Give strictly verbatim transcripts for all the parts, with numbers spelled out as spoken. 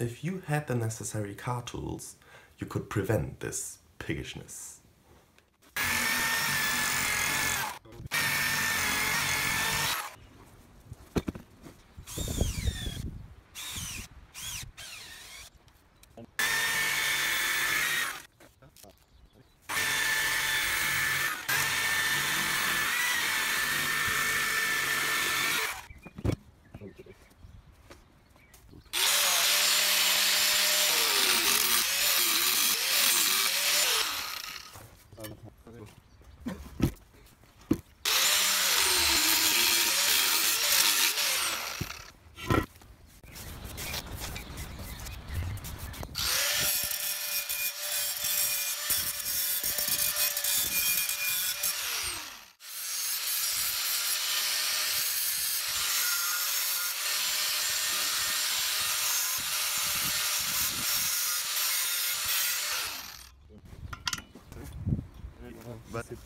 If you had the necessary car tools, you could prevent this piggishness. Was ist?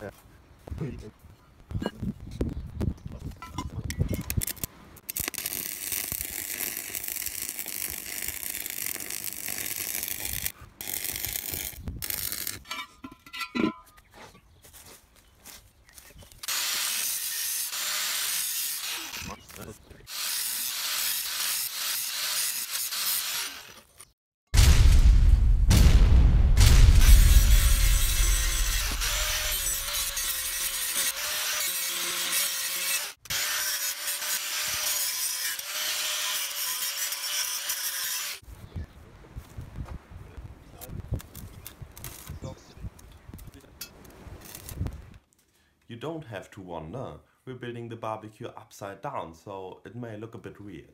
Ja. You don't have to wonder, we're building the barbecue upside down, so it may look a bit weird.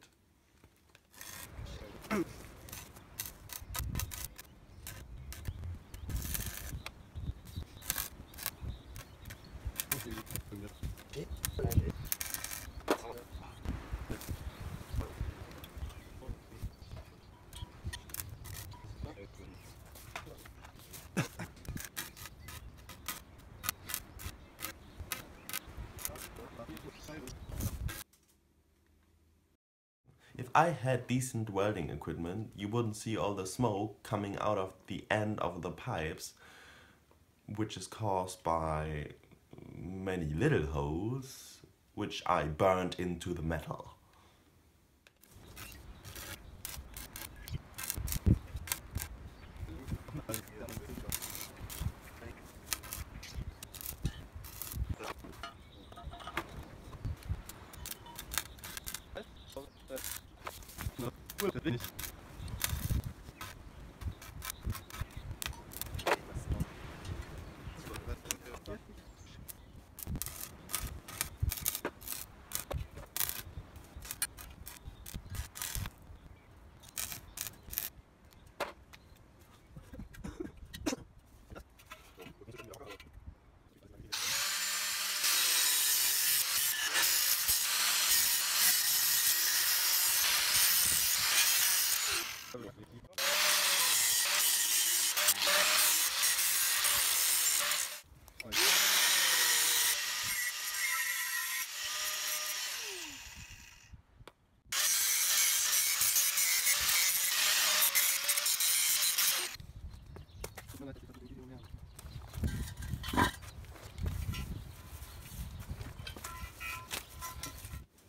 If I had decent welding equipment, you wouldn't see all the smoke coming out of the end of the pipes, which is caused by many little holes, which I burned into the metal.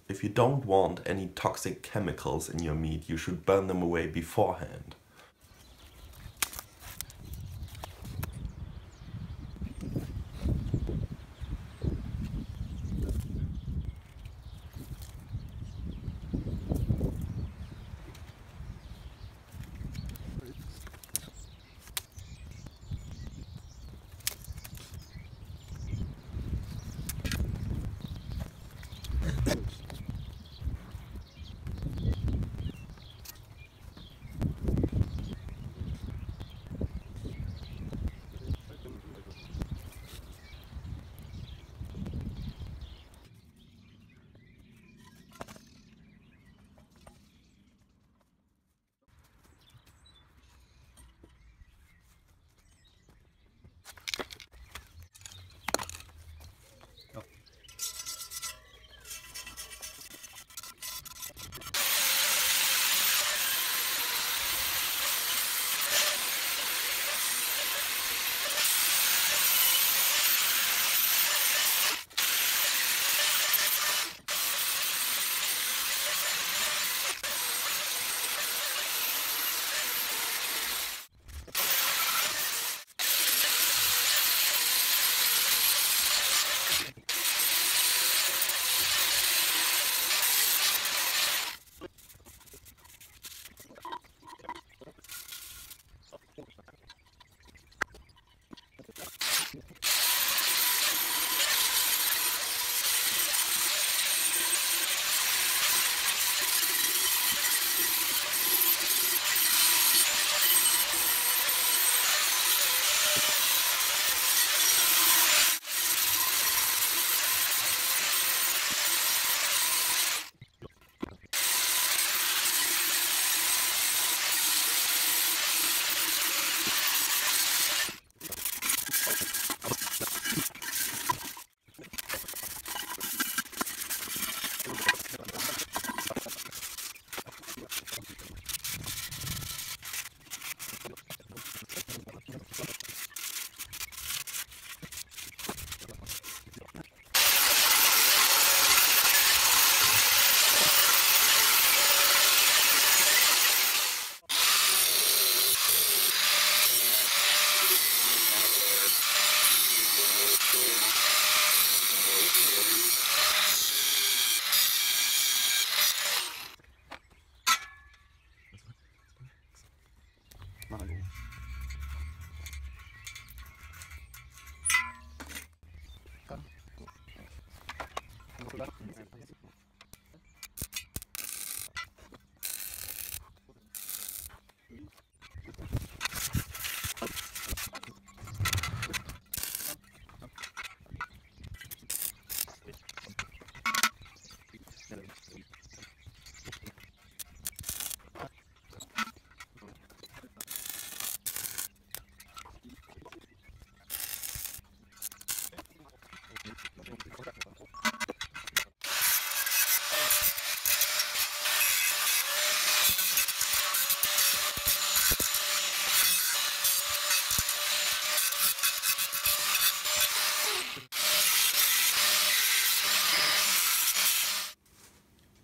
If you don't want any toxic chemicals in your meat, you should burn them away beforehand.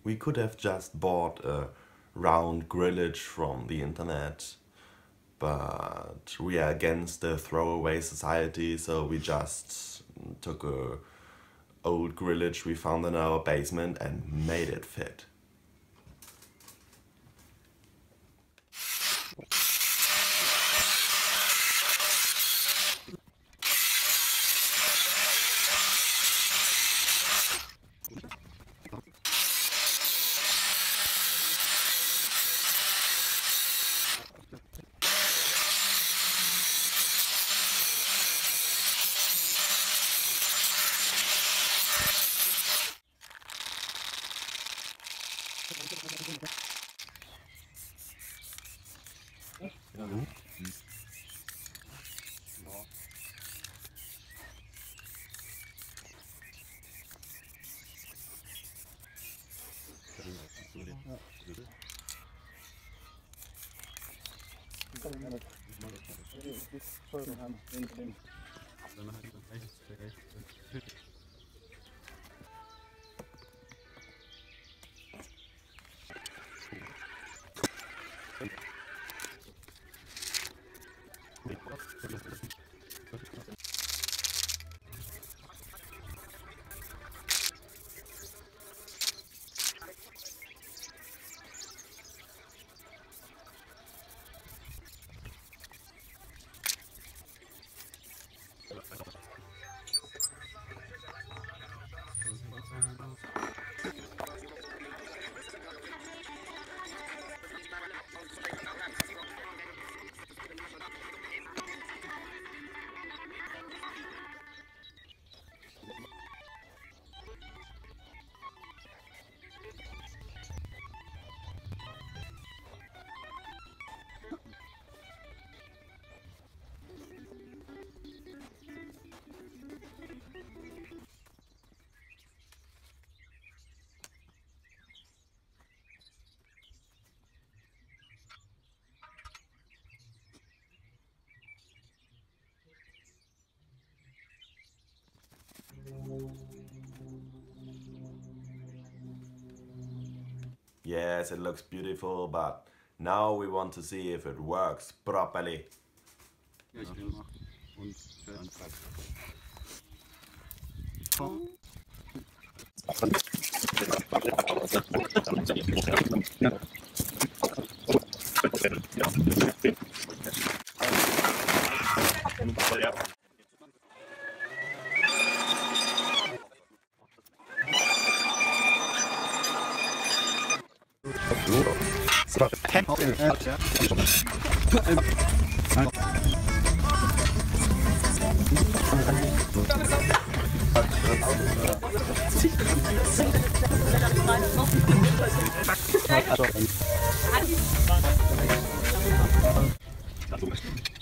We could have just bought a round grillage from the internet, but we are against the throwaway society, so we just took a old grillage we found in our basement and made it fit. Yes, it looks beautiful, but now we want to see if it works properly. Thank you.